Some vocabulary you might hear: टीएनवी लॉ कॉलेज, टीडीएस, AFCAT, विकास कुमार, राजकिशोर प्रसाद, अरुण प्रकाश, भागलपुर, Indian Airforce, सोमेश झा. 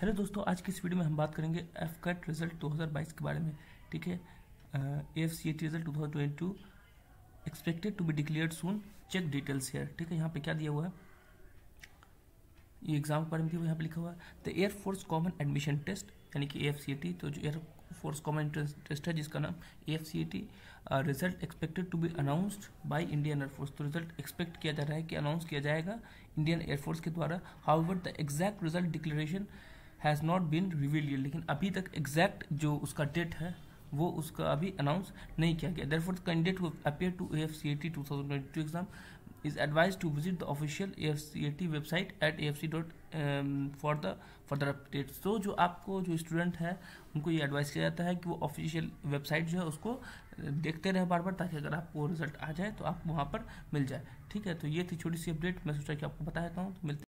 Hello दोस्तों, आज की इस वीडियो में हम बात करेंगे एफकैट रिजल्ट 2022 के बारे में। ठीक है, AFCAT result 2022 expected to be declared soon, check details here. ठीक है, यहाँ पे क्या दिया हुआ है, ये एग्जाम के बारे में दिया हुआ है। यहाँ पे लिखा हुआ है the air force common admission test, यानी कि AFCAT। तो जो एयरफोर्स कॉमन एंट्रेंस टेस्ट है जिसका नाम AFCAT, result expected to be announced by Indian air force. तो रिजल्ट एक्सपेक्ट किया जा रहा है कि अनाउंस किया जाएगा इंडियन एयरफोर्स के द्वारा। However the exact result declaration has not been revealed, लेकिन अभी तक एग्जैक्ट जो उसका डेट है वो उसका अभी अनाउंस नहीं किया गया। Therefore the candidate who appear to AFCAT 2022 exam is advise to visit the official AFCAT website at AFC.for the update. तो जो आपको जो स्टूडेंट है उनको ये एडवाइस किया जाता है कि वो ऑफिशियल वेबसाइट जो है उसको देखते रहे बार बार, ताकि अगर आपको रिजल्ट आ जाए तो आप वहाँ पर मिल जाए। ठीक है, तो ये थी छोटी सी अपडेट, मैं सोचा कि आपको बता देता हूँ। तो मिलते